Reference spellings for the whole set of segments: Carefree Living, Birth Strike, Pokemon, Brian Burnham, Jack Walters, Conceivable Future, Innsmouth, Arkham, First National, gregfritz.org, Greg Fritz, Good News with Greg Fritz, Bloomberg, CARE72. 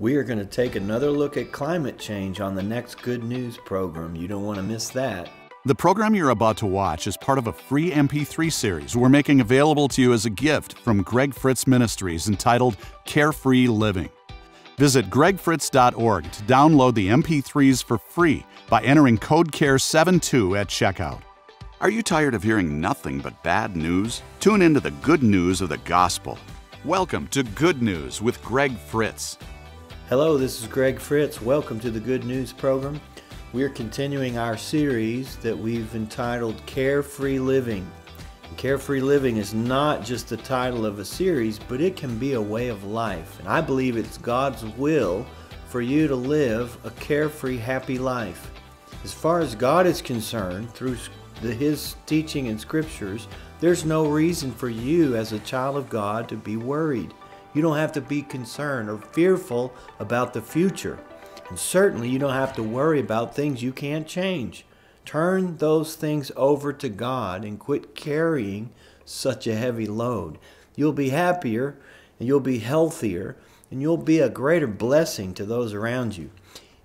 We are going to take another look at climate change on the next Good News program. You don't want to miss that. The program you're about to watch is part of a free MP3 series we're making available to you as a gift from Greg Fritz Ministries entitled Carefree Living. Visit gregfritz.org to download the MP3s for free by entering code CARE72 at checkout. Are you tired of hearing nothing but bad news? Tune into the good news of the gospel. Welcome to Good News with Greg Fritz. Hello, this is Greg Fritz. Welcome to the Good News program. We're continuing our series that we've entitled Carefree Living. And Carefree Living is not just the title of a series, but it can be a way of life. And I believe it's God's will for you to live a carefree, happy life. As far as God is concerned, through His teaching in Scriptures, there's no reason for you as a child of God to be worried. You don't have to be concerned or fearful about the future. And certainly you don't have to worry about things you can't change. Turn those things over to God and quit carrying such a heavy load. You'll be happier, and you'll be healthier, and you'll be a greater blessing to those around you.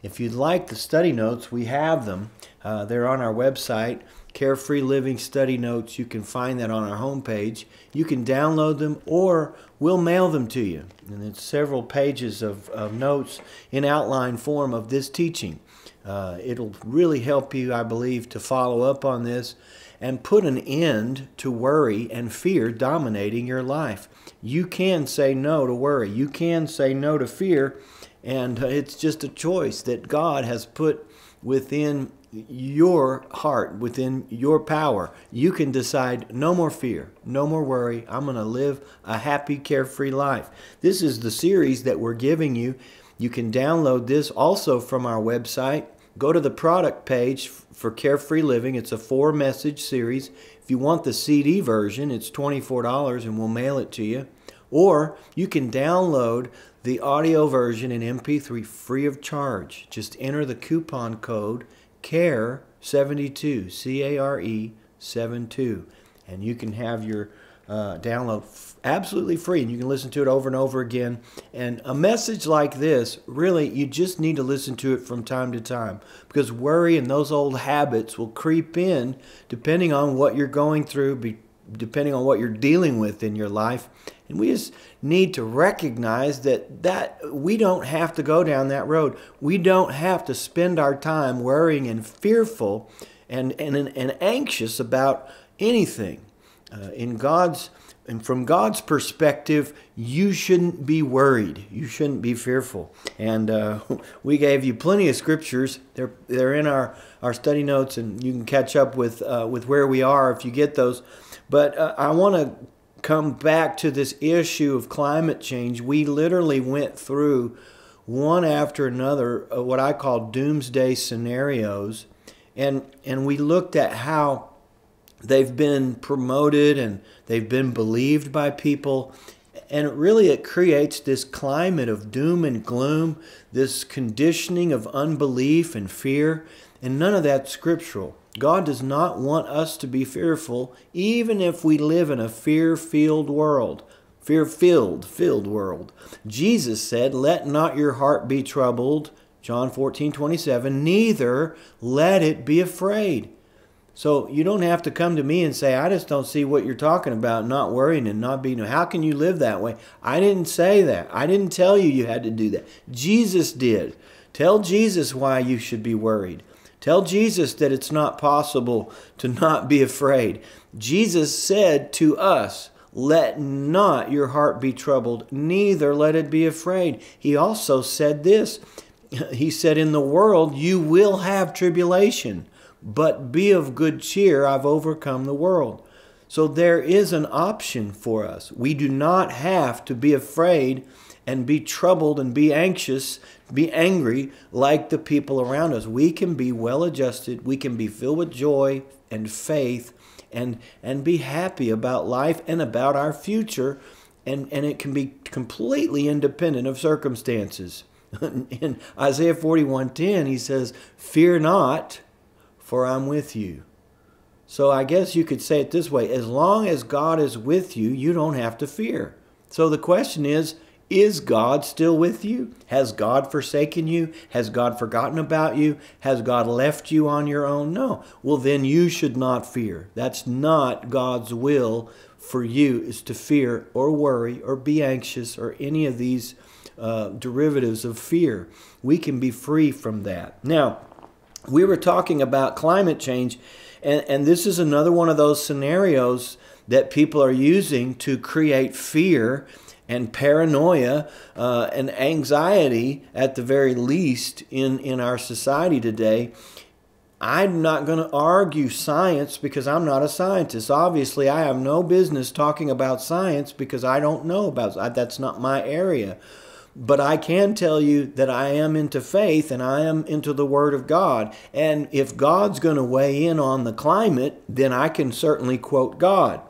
If you'd like the study notes, we have them. They're on our website, Carefree Living Study Notes. You can find that on our homepage. You can download them, or we'll mail them to you. And it's several pages of notes in outline form of this teaching. It'll really help you, I believe, to follow up on this and put an end to worry and fear dominating your life. You can say no to worry. You can say no to fear. And it's just a choice that God has put within your heart, within your power. You can decide no more fear, no more worry. I'm going to live a happy, carefree life. This is the series that we're giving you. You can download this also from our website. Go to the product page for Carefree Living. It's a 4-message series. If you want the CD version, it's $24 and we'll mail it to you. Or you can download the audio version in MP3 free of charge. Just enter the coupon code CARE72, C-A-R-E-72, and you can have your download absolutely free, and you can listen to it over and over again. And a message like this, really, you just need to listen to it from time to time, because worry and those old habits will creep in depending on what you're going through, depending on what you're dealing with in your life. And we just need to recognize that we don't have to go down that road. We don't have to spend our time worrying and fearful and anxious about anything. From God's perspective, you shouldn't be worried. You shouldn't be fearful. And we gave you plenty of scriptures. They're in our study notes, and you can catch up with where we are if you get those. But I want to come back to this issue of climate change. We literally went through one after another what I call doomsday scenarios, and we looked at how they've been promoted and they've been believed by people, and it creates this climate of doom and gloom, this conditioning of unbelief and fear, and none of that's scriptural. God does not want us to be fearful, even if we live in a fear-filled world. Fear-filled world. Jesus said, "Let not your heart be troubled," John 14:27, "neither let it be afraid." So you don't have to come to me and say, "I just don't see what you're talking about, not worrying and not being, how can you live that way?" I didn't say that. I didn't tell you you had to do that. Jesus did. Tell Jesus why you should be worried. Tell Jesus that it's not possible to not be afraid. Jesus said to us, "Let not your heart be troubled, neither let it be afraid." He also said this. He said, "In the world you will have tribulation, but be of good cheer, I've overcome the world." So there is an option for us. We do not have to be afraid and be troubled and be anxious, be angry like the people around us. We can be well-adjusted. We can be filled with joy and faith and be happy about life and about our future. And it can be completely independent of circumstances. In Isaiah 41:10, he says, "Fear not, for I'm with you." So I guess you could say it this way. As long as God is with you, you don't have to fear. So the question is, Is God still with you? Has God forsaken you? Has God forgotten about you? Has God left you on your own? No. Well, then you should not fear. That's not God's will for you, is to fear or worry or be anxious or any of these derivatives of fear. We can be free from that. Now, we were talking about climate change, and this is another one of those scenarios that people are using to create fear and paranoia and anxiety, at the very least, in our society today. I'm not going to argue science because I'm not a scientist. Obviously, I have no business talking about science because I don't know about it. That's not my area. But I can tell you that I am into faith and I am into the Word of God. And if God's going to weigh in on the climate, then I can certainly quote God.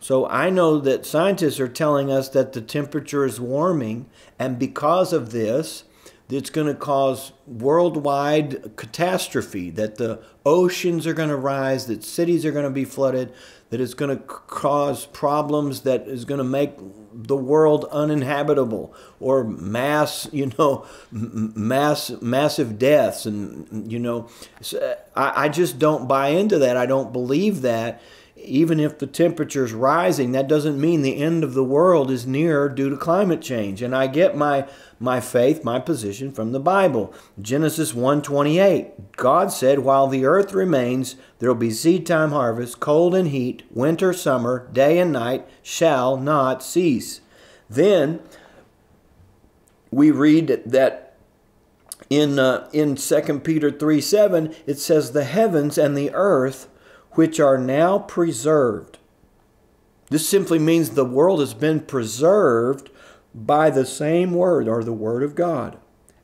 So I know that scientists are telling us that the temperature is warming, and because of this, it's going to cause worldwide catastrophe, that the oceans are going to rise, that cities are going to be flooded, that it's going to cause problems that is going to make the world uninhabitable, or mass, massive deaths. And, I just don't buy into that. I don't believe that. Even if the temperature is rising, that doesn't mean the end of the world is near due to climate change. And I get my faith, my position from the Bible. Genesis 1:28, God said, while the earth remains, there will be seed time, harvest, cold and heat, winter, summer, day and night shall not cease. Then we read that in 2 Peter 3:7, it says, the heavens and the earth which are now preserved. This simply means the world has been preserved by the same word, or the Word of God,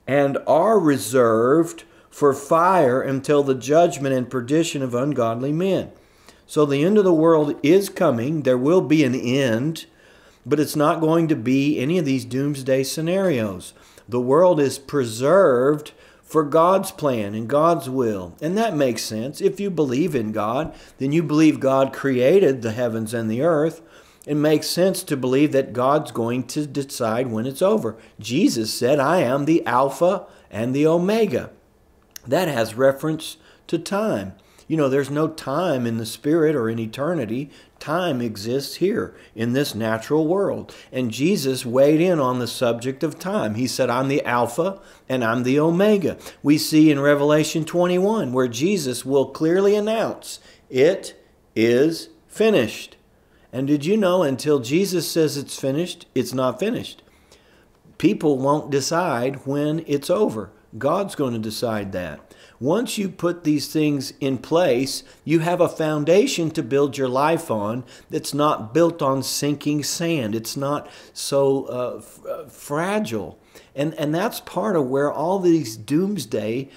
and are reserved for fire until the judgment and perdition of ungodly men. So the end of the world is coming. There will be an end, but it's not going to be any of these doomsday scenarios. The world is preserved for God's plan and God's will. And that makes sense. If you believe in God, then you believe God created the heavens and the earth. It makes sense to believe that God's going to decide when it's over. Jesus said, I am the Alpha and the Omega. That has reference to time. There's no time in the Spirit or in eternity. Time exists here in this natural world. And Jesus weighed in on the subject of time. He said, I'm the Alpha and I'm the Omega. We see in Revelation 21 where Jesus will clearly announce, it is finished. And did you know, until Jesus says it's finished, it's not finished. People won't decide when it's over. God's going to decide that. Once you put these things in place, you have a foundation to build your life on that's not built on sinking sand. It's not so fragile. And that's part of where all these doomsday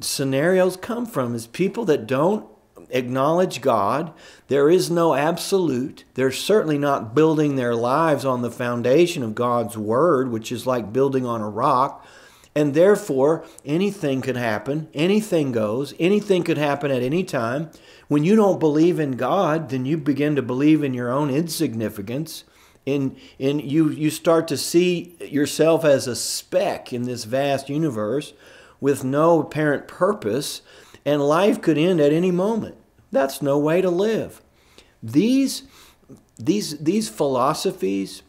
scenarios come from, is people that don't acknowledge God. There is no absolute. They're certainly not building their lives on the foundation of God's Word, which is like building on a rock. And therefore, anything could happen, anything goes, anything could happen at any time. When you don't believe in God, then you begin to believe in your own insignificance. You start to see yourself as a speck in this vast universe with no apparent purpose, and life could end at any moment. That's no way to live. These philosophies,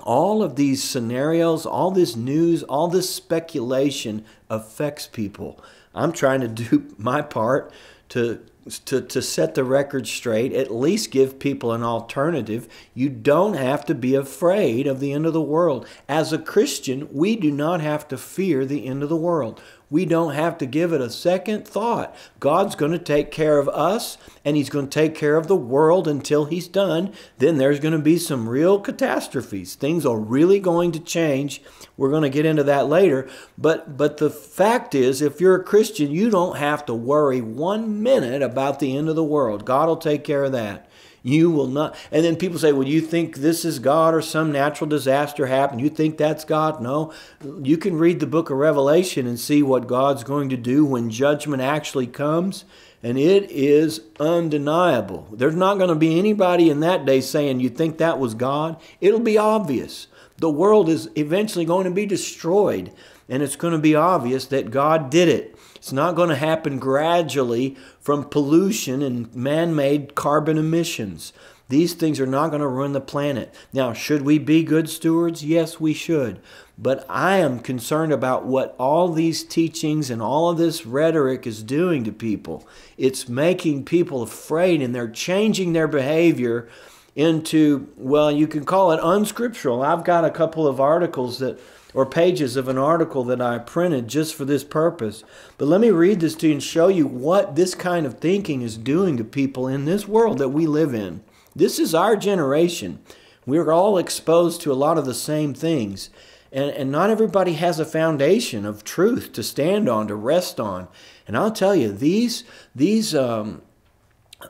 all of these scenarios, all this news, all this speculation affects people. I'm trying to do my part to set the record straight, at least give people an alternative. You don't have to be afraid of the end of the world. As a Christian, we do not have to fear the end of the world. We don't have to give it a second thought. God's going to take care of us, and He's going to take care of the world until He's done. Then there's going to be some real catastrophes. Things are really going to change. We're going to get into that later. But the fact is, if you're a Christian, you don't have to worry one minute about the end of the world. God will take care of that. You will not. And then people say, well, you think this is God, or some natural disaster happened? You think that's God? No. You can read the book of Revelation and see what God's going to do when judgment actually comes. And it is undeniable. There's not going to be anybody in that day saying, you think that was God? It'll be obvious. the world is eventually going to be destroyed, and it's going to be obvious that God did it. It's not going to happen gradually from pollution and man-made carbon emissions. These things are not going to ruin the planet. Now, should we be good stewards? Yes, we should. But I am concerned about what all these teachings and all of this rhetoric is doing to people. It's making people afraid, and they're changing their behavior into, well, you can call it unscriptural. I've got a couple of articles that, or pages of an article that I printed just for this purpose. But let me read this to you and show you what this kind of thinking is doing to people in this world that we live in. This is our generation. We're all exposed to a lot of the same things. And not everybody has a foundation of truth to stand on, to rest on. And I'll tell you,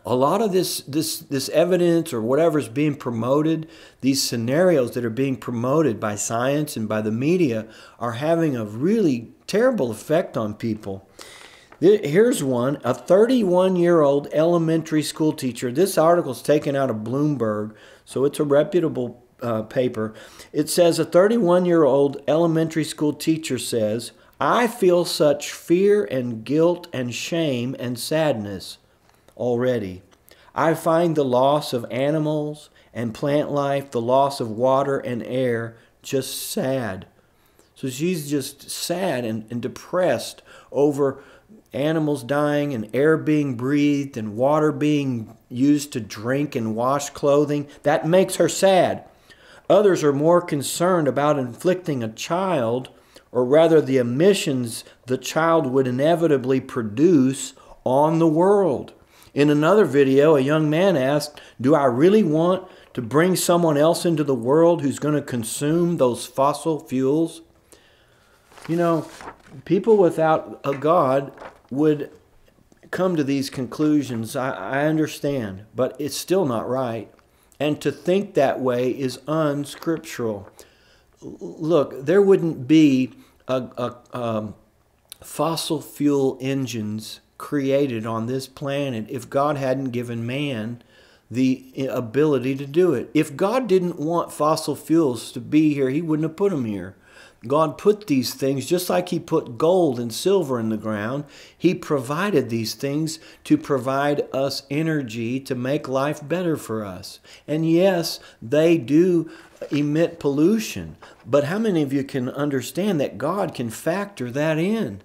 a lot of this evidence or whatever is being promoted, these scenarios that are being promoted by science and by the media are having a really terrible effect on people. Here's one, a 31-year-old elementary school teacher. This article's taken out of Bloomberg, so it's a reputable paper. It says a 31-year-old elementary school teacher says, "I feel such fear and guilt and shame and sadness already. I find the loss of animals and plant life, the loss of water and air, just sad." So she's just sad and depressed over animals dying and air being breathed and water being used to drink and wash clothing. That makes her sad. Others are more concerned about inflicting a child, or rather the emissions the child would inevitably produce on the world. In another video, a young man asked, "Do I really want to bring someone else into the world who's going to consume those fossil fuels?" You know, people without a God would come to these conclusions. I understand, but it's still not right. And to think that way is unscriptural. Look, there wouldn't be fossil fuel engines created on this planet if God hadn't given man the ability to do it. If God didn't want fossil fuels to be here, he wouldn't have put them here. God put these things, just like he put gold and silver in the ground. He provided these things to provide us energy to make life better for us. And yes, they do emit pollution. But how many of you can understand that God can factor that in?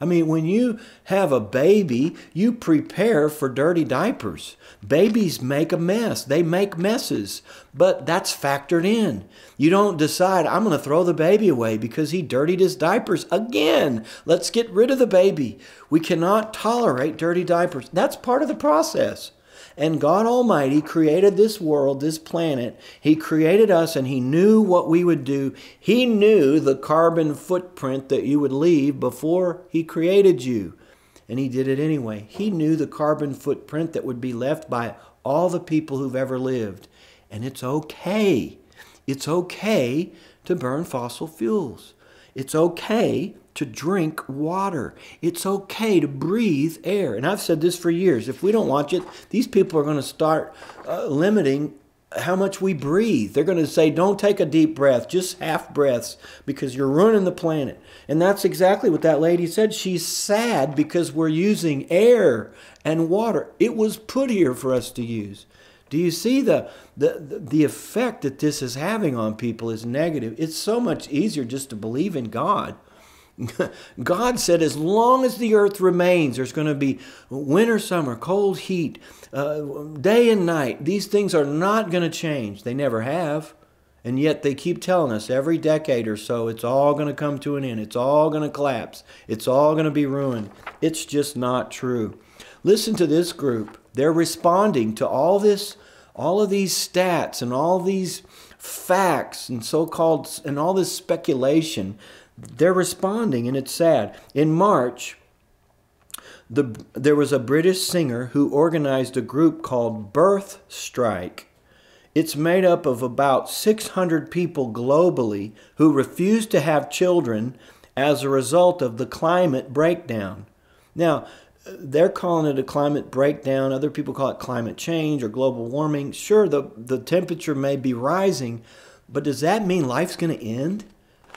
I mean, when you have a baby, you prepare for dirty diapers. Babies make a mess. They make messes, but that's factored in. You don't decide, I'm going to throw the baby away because he dirtied his diapers again. Let's get rid of the baby. We cannot tolerate dirty diapers. That's part of the process. And God Almighty created this world, this planet. He created us, and he knew what we would do. He knew the carbon footprint that you would leave before he created you. And he did it anyway. He knew the carbon footprint that would be left by all the people who've ever lived. And it's okay. It's okay to burn fossil fuels. It's okay to drink water. It's okay to breathe air. And I've said this for years. If we don't watch it, these people are going to start limiting how much we breathe. They're going to say, don't take a deep breath, just half breaths, because you're ruining the planet. And that's exactly what that lady said. She's sad because we're using air and water. It was put here for us to use. Do you see the effect that this is having on people is negative? It's so much easier just to believe in God. God said as long as the earth remains, there's going to be winter, summer, cold, heat, day and night. These things are not going to change. They never have. And yet they keep telling us every decade or so, it's all going to come to an end. It's all going to collapse. It's all going to be ruined. It's just not true. Listen to this group. They're responding to all this, all of these stats and all these facts and so-called, and all this speculation. They're responding, and it's sad. In March, there was a British singer who organized a group called Birth Strike. It's made up of about 600 people globally who refuse to have children as a result of the climate breakdown. Now, they're calling it a climate breakdown. Other people call it climate change or global warming. Sure, the temperature may be rising, But does that mean life's going to end?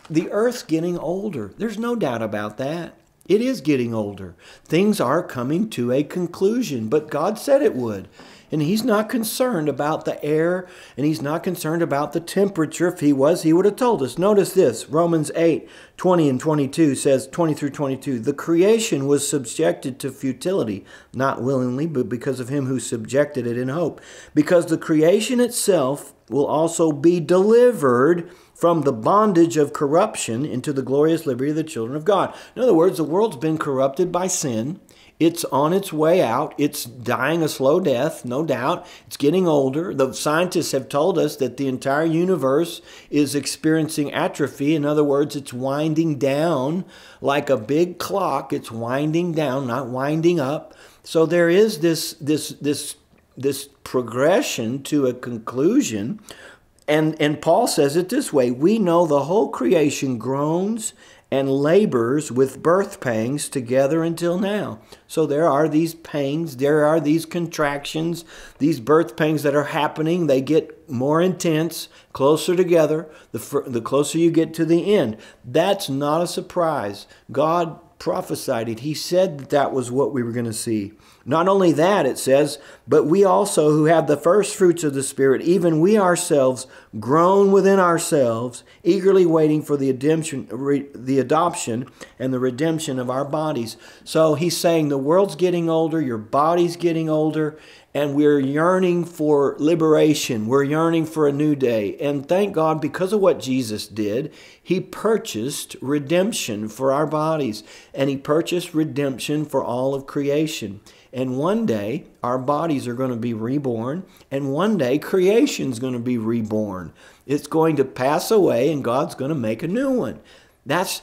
The Earth's getting older. There's no doubt about that. It is getting older. Things are coming to a conclusion, but God said it would. And he's not concerned about the air, and he's not concerned about the temperature. If he was, he would have told us. Notice this, Romans 8, 20 and 22 says, 20 through 22, the creation was subjected to futility, not willingly, but because of him who subjected it in hope. Because the creation itself will also be delivered from the bondage of corruption into the glorious liberty of the children of God. In other words, the world's been corrupted by sin. It's on its way out. It's dying a slow death, no doubt. It's getting older. The scientists have told us that the entire universe is experiencing atrophy. In other words, it's winding down like a big clock. It's winding down, not winding up. So there is this progression to a conclusion. And Paul says it this way, we know the whole creation groans and labors with birth pangs together until now. So there are these pangs, there are these contractions, these birth pangs that are happening. They get more intense, closer together, the closer you get to the end. That's not a surprise. God prophesied it. He said that that was what we were going to see. Not only that, it says, but we also who have the first fruits of the Spirit, even we ourselves groan within ourselves, eagerly waiting for the adoption and the redemption of our bodies. So he's saying the world's getting older, your body's getting older, and we're yearning for liberation. We're yearning for a new day. And thank God, because of what Jesus did, he purchased redemption for our bodies. And he purchased redemption for all of creation. And one day, our bodies are going to be reborn. And one day, creation's going to be reborn. It's going to pass away, and God's going to make a new one. That's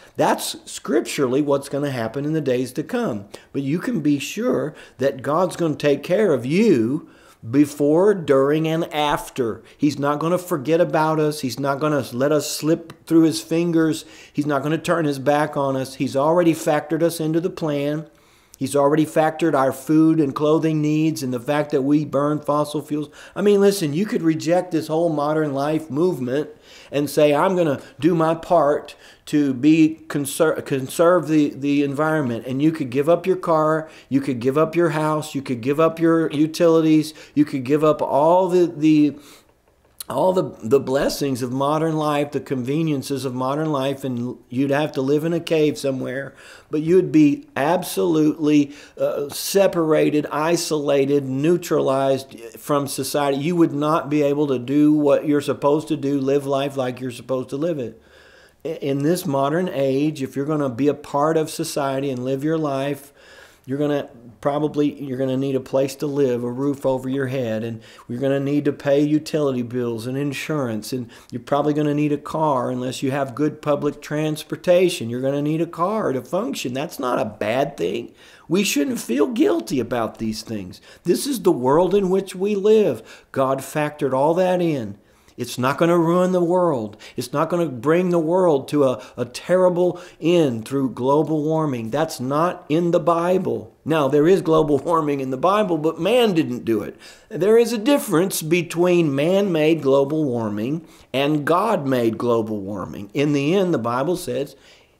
scripturally what's going to happen in the days to come. But you can be sure that God's going to take care of you before, during, and after. He's not going to forget about us. He's not going to let us slip through his fingers. He's not going to turn his back on us. He's already factored us into the plan. He's already factored our food and clothing needs and the fact that we burn fossil fuels. I mean, listen, you could reject this whole modern life movement and say, I'm going to do my part to conserve the environment. And you could give up your car, you could give up your house, you could give up your utilities, you could give up all the blessings of modern life, the conveniences of modern life, and you'd have to live in a cave somewhere, but you'd be absolutely separated, isolated, neutralized from society. You would not be able to do what you're supposed to do, live life like you're supposed to live it. In this modern age, if you're going to be a part of society and live your life, you're going to need a place to live, a roof over your head, and you're going to need to pay utility bills and insurance, and you're probably going to need a car unless you have good public transportation. You're going to need a car to function. That's not a bad thing. We shouldn't feel guilty about these things. This is the world in which we live. God factored all that in. It's not going to ruin the world. It's not going to bring the world to a terrible end through global warming. That's not in the Bible. Now, there is global warming in the Bible, but man didn't do it. There is a difference between man-made global warming and God-made global warming. In the end, the Bible says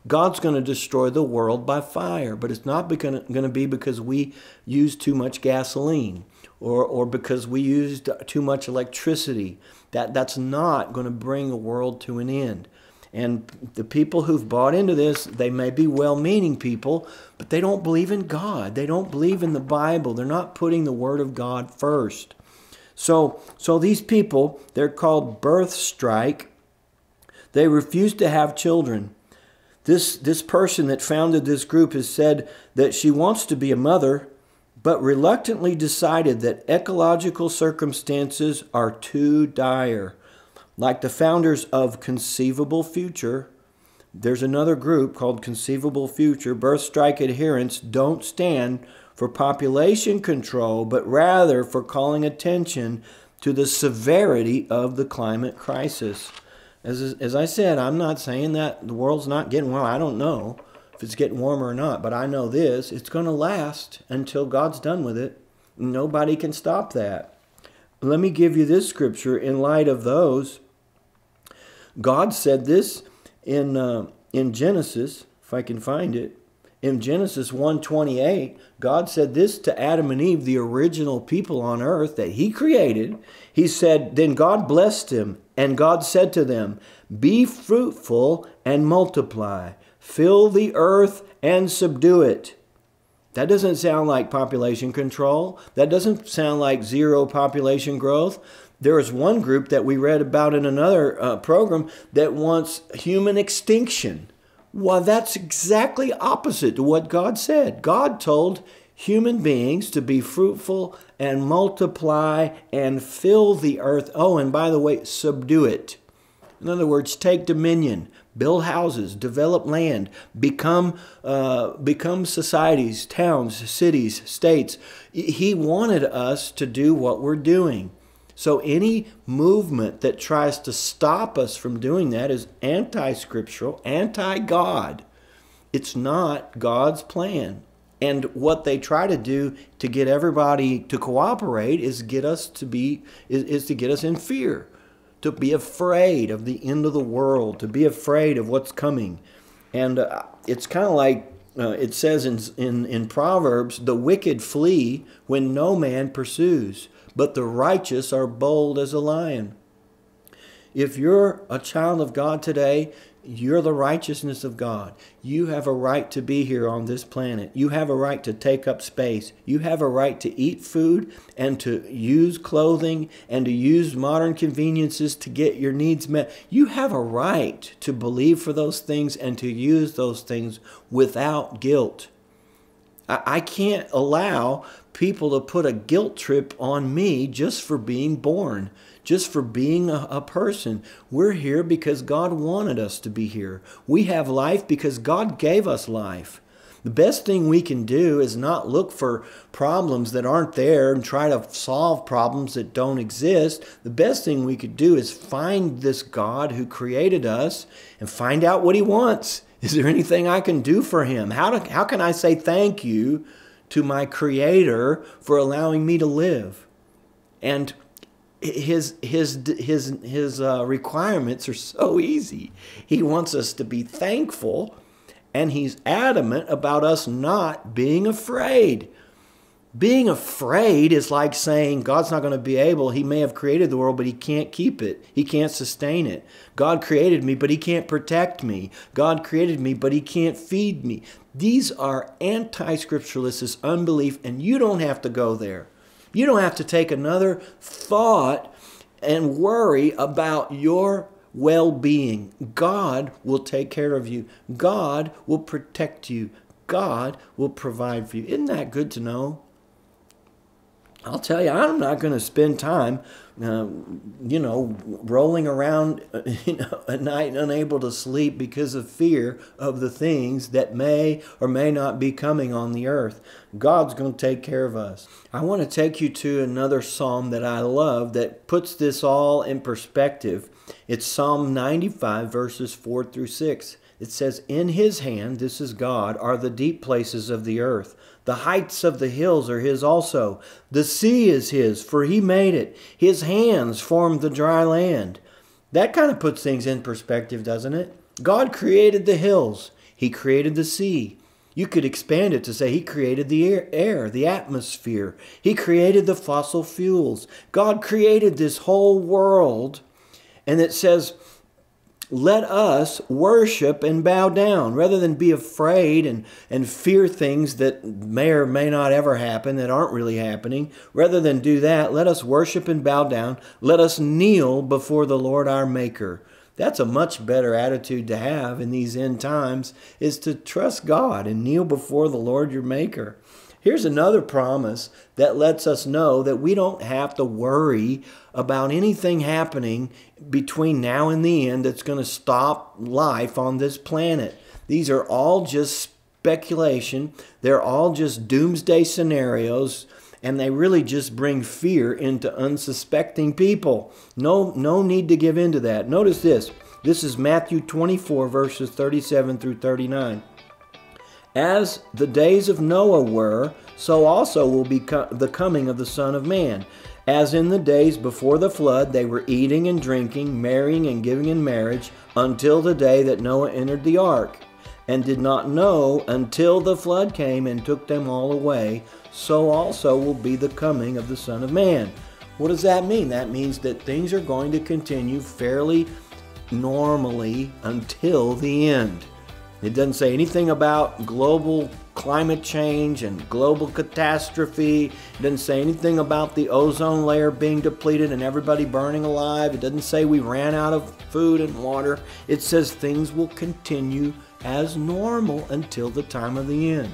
God's going to destroy the world by fire, but it's not going to be because we use too much gasoline or because we used too much electricity. That's not going to bring the world to an end. And the people who've bought into this, they may be well-meaning people, but they don't believe in God. They don't believe in the Bible. They're not putting the Word of God first. So these people, they're called Birth Strike. They refuse to have children. This person that founded this group has said that she wants to be a mother, but reluctantly decided that ecological circumstances are too dire. Like the founders of Conceivable Future, there's another group called Conceivable Future. Birth Strike adherents don't stand for population control, but rather for calling attention to the severity of the climate crisis. As I said, I'm not saying that the world's not getting warm. I don't know if it's getting warmer or not, but I know this. It's going to last until God's done with it. Nobody can stop that. Let me give you this scripture in light of those. God said this in Genesis, if I can find it. In Genesis 1:28, God said this to Adam and Eve, the original people on earth that he created. He said, then God blessed them, and God said to them, be fruitful and multiply. Fill the earth and subdue it. That doesn't sound like population control. That doesn't sound like zero population growth. There is one group that we read about in another program that wants human extinction. Well, that's exactly opposite to what God said. God told human beings to be fruitful and multiply and fill the earth. Oh, and by the way, subdue it. In other words, take dominion, build houses, develop land, become societies, towns, cities, states. He wanted us to do what we're doing. So any movement that tries to stop us from doing that is anti-scriptural, anti-God. It's not God's plan. And what they try to do to get everybody to cooperate is to get us in fear, to be afraid of the end of the world, to be afraid of what's coming. And it's kind of like it says in Proverbs, the wicked flee when no man pursues, but the righteous are bold as a lion. If you're a child of God today, you're the righteousness of God. You have a right to be here on this planet. You have a right to take up space. You have a right to eat food and to use clothing and to use modern conveniences to get your needs met. You have a right to believe for those things and to use those things without guilt. I can't allow people to put a guilt trip on me just for being born, just for being a person. We're here because God wanted us to be here. We have life because God gave us life. The best thing we can do is not look for problems that aren't there and try to solve problems that don't exist. The best thing we could do is find this God who created us and find out what he wants. Is there anything I can do for him? How can I say thank you to my Creator for allowing me to live? And his requirements are so easy. He wants us to be thankful, and he's adamant about us not being afraid. Being afraid is like saying God's not going to be able. He may have created the world, but he can't keep it. He can't sustain it. God created me, but he can't protect me. God created me, but he can't feed me. These are anti-scripturalists, this unbelief, and you don't have to go there. You don't have to take another thought and worry about your well-being. God will take care of you. God will protect you. God will provide for you. Isn't that good to know? I'll tell you, I'm not going to spend time, rolling around at night unable to sleep because of fear of the things that may or may not be coming on the earth. God's going to take care of us. I want to take you to another psalm that I love that puts this all in perspective. It's Psalm 95, verses 4 through 6. It says, in his hand, this is God, are the deep places of the earth. The heights of the hills are his also. The sea is his, for he made it. His hands formed the dry land. That kind of puts things in perspective, doesn't it? God created the hills. He created the sea. You could expand it to say he created the air, the atmosphere. He created the fossil fuels. God created this whole world. And it says, let us worship and bow down rather than be afraid and fear things that may or may not ever happen, that aren't really happening. Rather than do that, let us worship and bow down. Let us kneel before the Lord our Maker. That's a much better attitude to have in these end times, is to trust God and kneel before the Lord your Maker. Here's another promise that lets us know that we don't have to worry about anything happening between now and the end that's going to stop life on this planet. These are all just speculation. They're all just doomsday scenarios, and they really just bring fear into unsuspecting people. No need to give in to that. Notice this. This is Matthew 24, verses 37 through 39. As the days of Noah were, so also will be the coming of the Son of Man. As in the days before the flood, they were eating and drinking, marrying and giving in marriage, until the day that Noah entered the ark, and did not know until the flood came and took them all away. So also will be the coming of the Son of Man. What does that mean? That means that things are going to continue fairly normally until the end. It doesn't say anything about global climate change and global catastrophe. It doesn't say anything about the ozone layer being depleted and everybody burning alive. It doesn't say we ran out of food and water. It says things will continue as normal until the time of the end.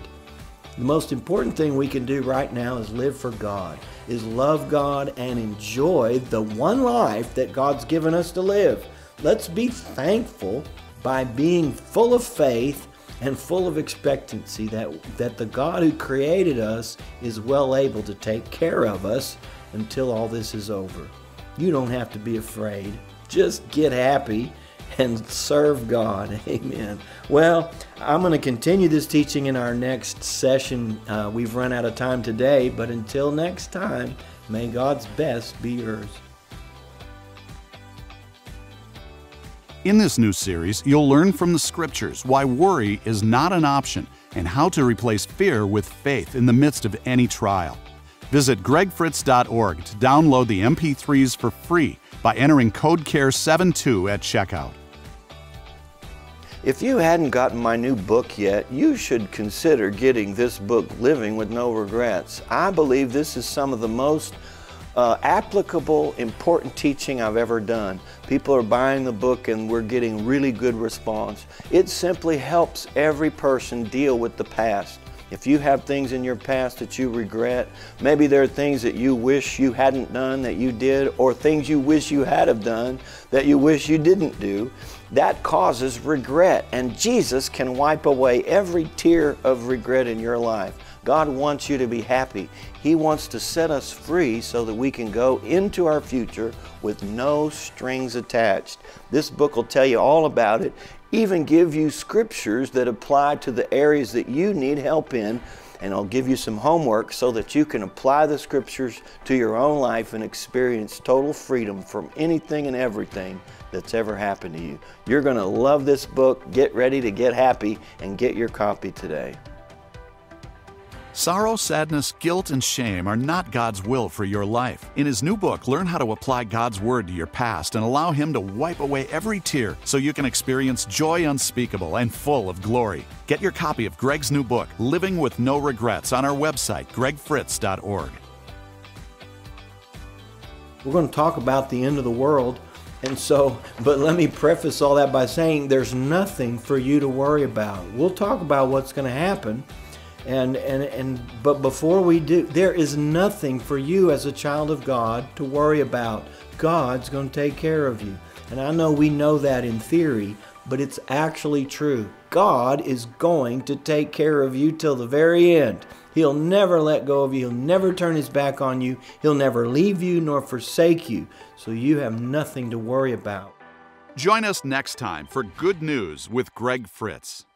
The most important thing we can do right now is live for God, is love God and enjoy the one life that God's given us to live. Let's be thankful by being full of faith and full of expectancy that the God who created us is well able to take care of us until all this is over. You don't have to be afraid. Just get happy and serve God. Amen. Well, I'm going to continue this teaching in our next session. We've run out of time today, but until next time, may God's best be yours. In this new series, you'll learn from the Scriptures why worry is not an option and how to replace fear with faith in the midst of any trial. Visit gregfritz.org to download the MP3s for free by entering code CARE72 at checkout. If you hadn't gotten my new book yet, you should consider getting this book, Living with No Regrets. I believe this is some of the most applicable, important teaching I've ever done. People are buying the book and we're getting really good response. It simply helps every person deal with the past. If you have things in your past that you regret, maybe there are things that you wish you hadn't done that you did, or things you wish you had have done that you wish you didn't do, that causes regret. And Jesus can wipe away every tear of regret in your life. God wants you to be happy. He wants to set us free so that we can go into our future with no strings attached. This book will tell you all about it, even give you scriptures that apply to the areas that you need help in, and I'll give you some homework so that you can apply the scriptures to your own life and experience total freedom from anything and everything that's ever happened to you. You're going to love this book. Get ready to get happy and get your copy today. Sorrow, sadness, guilt, and shame are not God's will for your life. In his new book, learn how to apply God's Word to your past and allow him to wipe away every tear so you can experience joy unspeakable and full of glory. Get your copy of Greg's new book, Living with No Regrets, on our website, gregfritz.org. We're going to talk about the end of the world, but let me preface all that by saying there's nothing for you to worry about. We'll talk about what's going to happen. But before we do, there is nothing for you as a child of God to worry about. God's going to take care of you. And I know we know that in theory, but it's actually true. God is going to take care of you till the very end. He'll never let go of you. He'll never turn his back on you. He'll never leave you nor forsake you. So you have nothing to worry about. Join us next time for Good News with Greg Fritz.